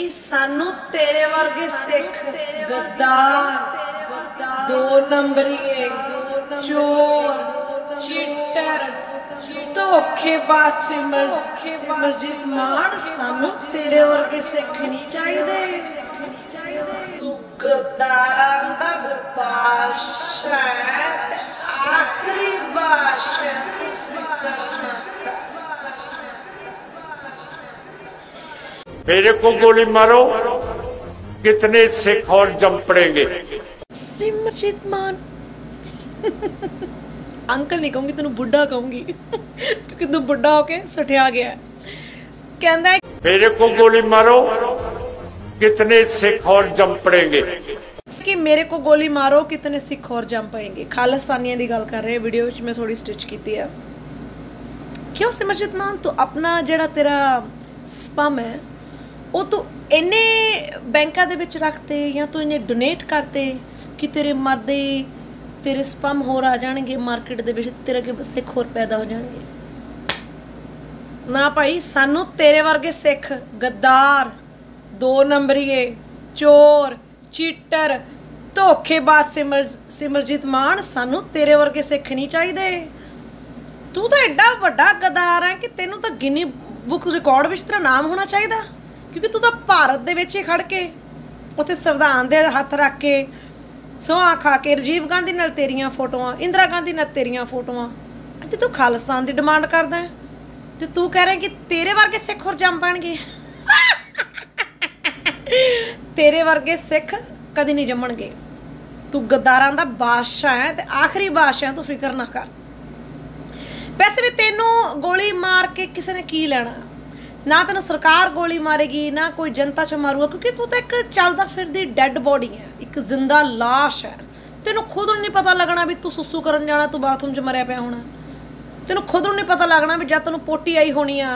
सानू तेरे वर्गे सिख गद्दार दो नंबरी चोर चीटर धोखेबाज सिमरजीत मान सानू तेरे वर्गे सिख नहीं चाहिए। तू गद्दारां दा बादशाह है ते आखरी बादशाह मेरे को गोली मारो कितने सिख और जम पड़ेंगे। सिमरजीत मान अंकल नहीं कहूंगी तेन बुढ़ा कहूंगी क्योंकि तू बुढ़ा होके सठिया गया कहता है मेरे को गोली मारो कितने सिख और जम पड़ेंगे कि मेरे को गोली मारो कितने सिख और जम पड़ेंगे। खालिस्तानियों की गल कर रहे वीडियो में थोड़ी स्टिच की है क्यों सिमरजीत मान तू अपना जेड़ा तेरा स्पम है वो तू इन्ने बैंकों दे विच रखते या तू इन्ने डोनेट करते कि तेरे मरदे तेरे स्पम होर आ जाएंगे मार्केट दे विच तेरे अगे सिख होर पैदा हो जाएंगे। ना भाई सानू तेरे वर्गे सिख गद्दार दो नंबरीए चोर चीटर धोखेबाज सिमरजीत मान सानू तेरे वर्गे सिख नहीं चाहिए। तू तो एडा वड्डा गद्दार है कि तेनों तो गिनी बुक रिकॉर्ड विच तेरा नाम होना चाहिए क्योंकि तू तो भारत दे विच ही खड़ के उत्थे संविधान दे हथ रख के सोआं खा के राजीव गांधी नाल तेरियां फोटोआं इंदिरा गांधी नाल तेरियां फोटोआं अज तू खालिस्तान दी डिमांड करदा है ते तू कह रहा है कि तेरे वर्गे सिख होर जम पैणगे तेरे वर्गे सिख कदी नहीं जमणगे। तू गद्दारां दा बादशाह है ते आखिरी बादशाह है तू फिकर ना कर। वैसे भी तैनूं गोली मार के किसी ने की लैणा ना तेन सरकार गोली मारेगी ना कोई जनता च मारूगा क्योंकि तू तो एक चलदा फिरदी डेड बॉडी है एक जिंदा लाश है। तेन खुद नहीं पता लगना भी तू सुसू करन जाना तू बाथरूम च मरिया पिया होना। तेन खुद नहीं पता लगना भी जब तेन पोटी आई होनी आ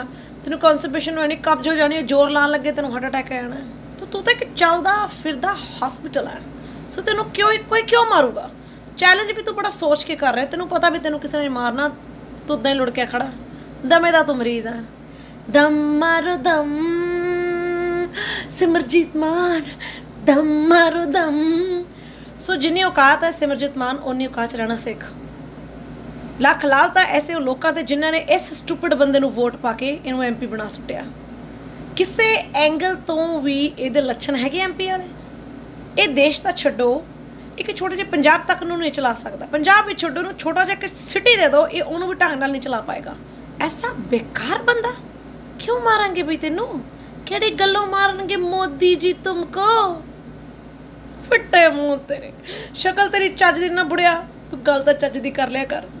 तेन कॉन्स्टिपेशन होनी कब्ज हो जानी जोर लान लगे तेन हार्ट अटैक आ जाना। तो तू तो एक चलदा फिरदा हॉस्पिटल है सो तेन क्यों कोई क्यों मारूगा। चैलेंज भी तू बड़ा सोच के कर रहा है तेन पता भी तेन किसी ने मारना तू उदा ही लुड़किया खड़ा दमे का तू मरीज है। दम मारो दम सिमरजीत मान दम मारो दम। सो जिन्नी औकात है सिमरजीत मान उन्नी औकात रहना सिख। लख लाल तो ऐसे लोगों से जिन्होंने इस स्टूपिड बंदे नूं वोट पा के इनूं एम पी बना सुटिया। किसी एंगल तो भी ये लक्षण है एम पी वाले ये देश तो छड्डो एक छोटे जे पंजाब तक नूं नहीं चला सकता। पंजाब भी छोड़ो नूं छोटा जिहा एक सिटी दे दो ये उन्होंने भी ढंग नाल नहीं चला पाएगा। ऐसा बेकार बंदा क्यों मारेंगे भाई तेनू केड़ी गल्लों मारेंगे मोदी जी तुमको फटे मुंह तेरे शकल तेरी चज दी ना बुढ़िया तू गल तां चज दी कर लिया कर।